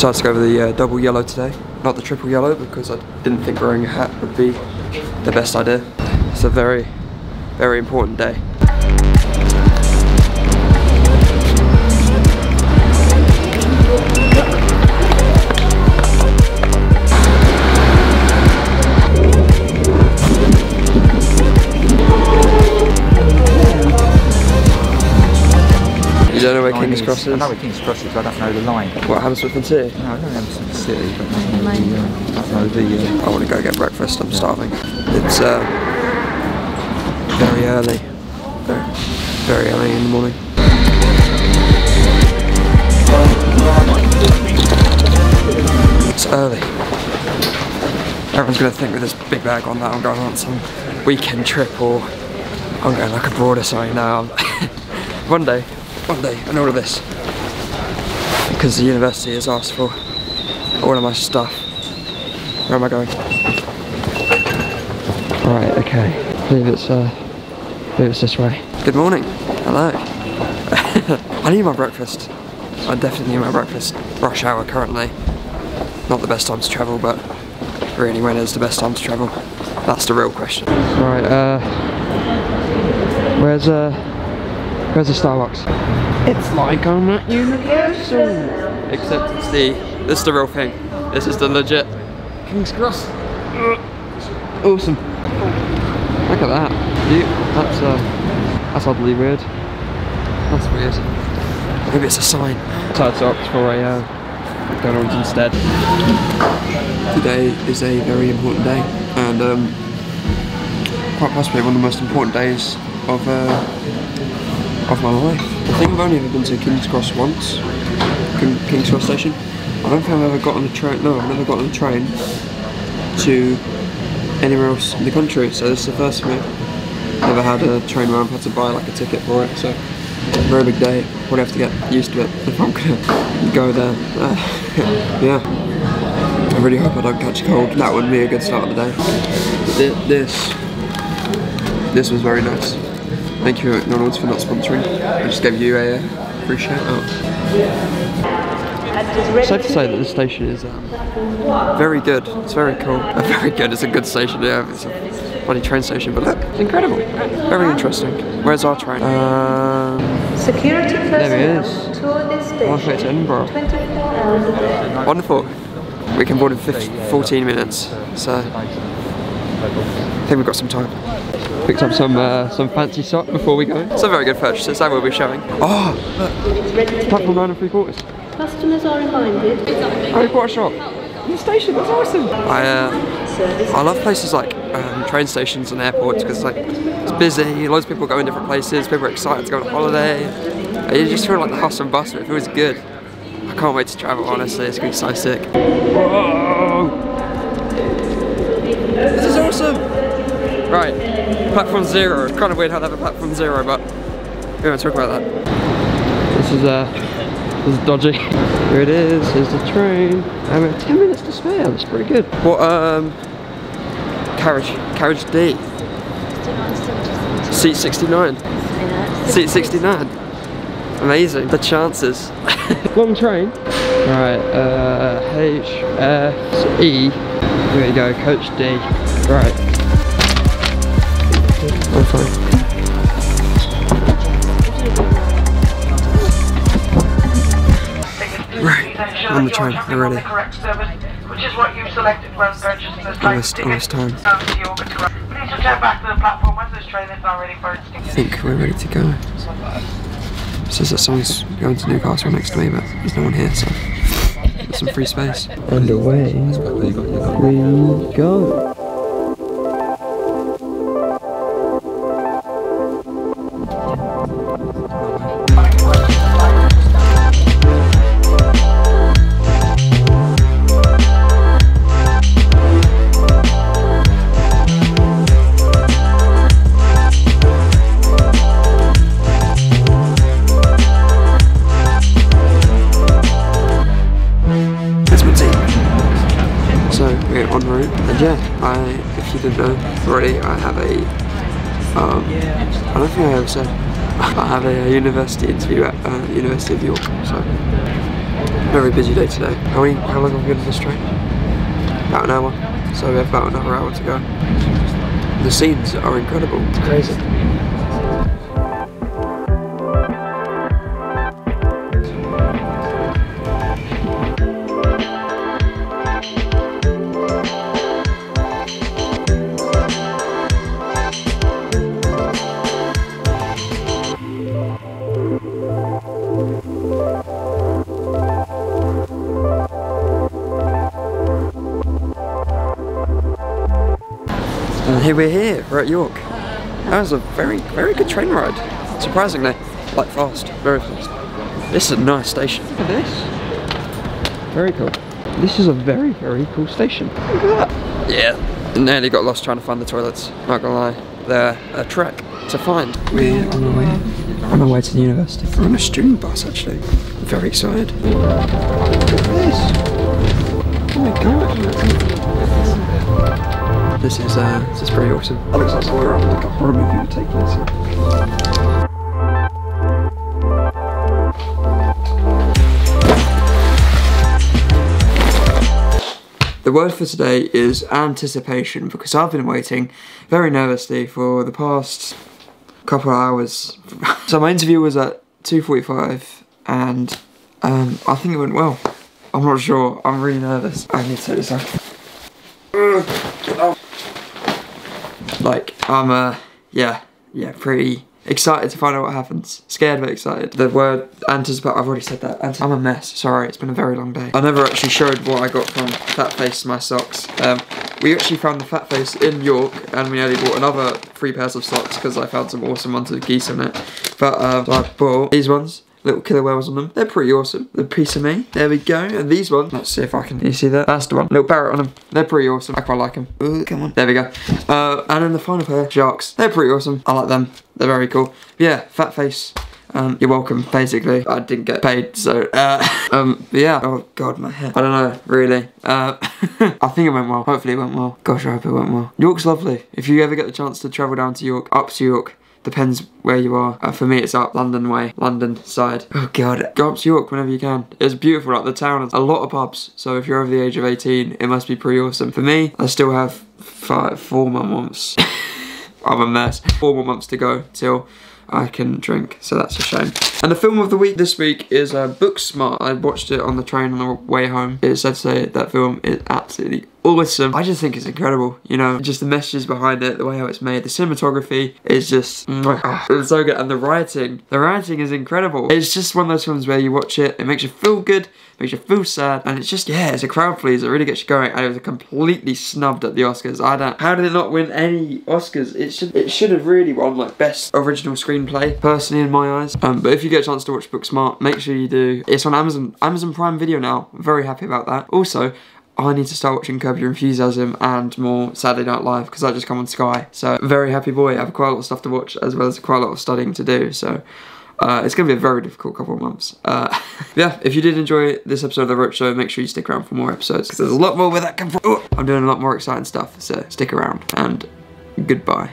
Decided to go with the double yellow today, not the triple yellow, because I didn't think wearing a hat would be the best idea. It's a very, very important day. You don't know where King's Cross is? I know where King's Cross is, but I don't know the line. What, Hammersmith and City? No, I don't know Hammersmith and City, but I don't know the... I want to go get breakfast, I'm starving. It's very early. Very early in the morning. It's early. Everyone's going to think with this big bag on that I'm going on some weekend trip, or I'm going like abroad or something now. One day, and all of this, because the university has asked for all of my stuff. Where am I going? Right, okay. I believe it's this way. Good morning. Hello. I need my breakfast. I definitely need my breakfast. Rush hour currently. Not the best time to travel, but really, when is the best time to travel? That's the real question. Right. Where's the Starbucks? It's like I'm at Universal. Except it's this is the real thing. This is the legit King's Cross. Awesome. Look at that. That's oddly weird. That's weird. Maybe it's a sign. So I opt for a donuts instead. Today is a very important day, and quite possibly one of the most important days of my life. I think I've only ever been to King's Cross once, King's Cross Station. I don't think I've ever got on a train, no, I've never got on a train to anywhere else in the country, so this is the first for me. I've never had a train where I've had to buy like a ticket for it, so very big day. Probably have to get used to it if I'm gonna go there. Yeah. I really hope I don't catch a cold. That would be a good start of the day. But this was very nice. Thank you McDonald's for not sponsoring. I just gave you a free shout out. It's safe to say that this station is very good. It's very cool. Very good. It's a good station. Yeah, it's a funny train station, but look, it's incredible. Very interesting. Where's our train? Security personnel. There it is. Tour this station. One way to Edinburgh. 24 hours a day. Wonderful. We can board in 14 minutes, so I think we've got some time. Picked up some fancy sock before we go. Some very good purchases that we'll be showing. Oh, look. Platform 9 3/4. Customers are reminded. Oh, what a shop. New station, that's awesome. I love places like train stations and airports, because like, it's busy, loads of people go in different places, people are excited to go on a holiday. And you just feel like the hustle and bustle, it feels good. I can't wait to travel, honestly, it's going to be so sick. Whoa. This is awesome. Right, platform 0. It's kind of weird how they have a platform 0, but we won't talk about that. This is dodgy. Here it is. Here's the train. And we have 10 minutes to spare. That's pretty good. What carriage D. Seat 69. Seat 69. Amazing. The chances. Long train. Right. H F E. There you go. Coach D. Right. I'm fine. Right, on the train, we're ready. Almost time. I think we're ready to go. It says that someone's going to Newcastle next to me, but there's no one here, so got some free space. And away we go. If you didn't know already, I have a, I don't think I ever said, I have a university interview at University of York, so Very busy day today. How long have we been on this train? About an hour. So we have about another hour to go. The scenes are incredible. It's crazy. And here we're here, we're at York. That was a very good train ride. Surprisingly, like fast, very fast. This is a nice station. Look at this. Very cool. This is a very cool station. Look at that. Yeah, nearly got lost trying to find the toilets. Not gonna lie, they're a trek to find. We're on our way. On our way to the university. We're on a student bus actually. I'm very excited. Look at this. Oh my god. This is pretty awesome. That looks like somewhere around like a horror movie would take place here. The word for today is anticipation, because I've been waiting very nervously for the past couple of hours. So my interview was at 2:45 and I think it went well. I'm not sure, I'm really nervous. I need to take this off. Get off. Like, I'm, yeah, pretty excited to find out what happens. Scared but excited. The word anticipate, I've already said that. I'm a mess, sorry, it's been a very long day. I never actually showed what I got from Fat Face, my socks. We actually found the Fat Face in York, and we only bought another 3 pairs of socks because I found some awesome ones with geese in it. But so I bought these ones, little killer whales on them. They're pretty awesome. The piece of me, there we go. And these ones, let's see if I can, you see that? That's the one, little parrot on them. They're pretty awesome, I quite like them. Ooh, come on, there we go. And then the final pair, sharks. They're pretty awesome, I like them. They're very cool. Yeah, Fat Face, you're welcome, basically. I didn't get paid, so, yeah. Oh God, my head. I don't know, really. I think it went well, hopefully it went well. Gosh, I hope it went well. York's lovely. If you ever get the chance to travel down to York, up to York, depends where you are. For me, it's up London way, London side. Oh God, go up to York whenever you can. It's beautiful, like the town has a lot of pubs. So if you're over the age of 18, it must be pretty awesome. For me, I still have 4 more months. I'm a mess. 4 more months to go till I can drink, so that's a shame. And the film of the week this week is Booksmart. I watched it on the train on the way home. It's said to say that film is absolutely awesome. I just think it's incredible, you know, just the messages behind it, the way how it's made, the cinematography is just, it's so good. And the writing is incredible. It's just one of those films where you watch it, it makes you feel good, makes you feel sad, and it's just, yeah, it's a crowd pleaser. It really gets you going, and it was completely snubbed at the Oscars. How did it not win any Oscars? It should have really won, like, best original screenplay, personally, in my eyes. But if you get a chance to watch Booksmart, make sure you do. It's on Amazon Prime Video now. I'm very happy about that. Also, I need to start watching Curb Your Enthusiasm and more Saturday Night Live, because I just come on Sky. So, very happy boy. I have quite a lot of stuff to watch, as well as quite a lot of studying to do. So, it's going to be a very difficult couple of months. Yeah, if you did enjoy this episode of The Roach Show, make sure you stick around for more episodes, because there's a lot more where that comes from. I'm doing a lot more exciting stuff, so stick around, and goodbye.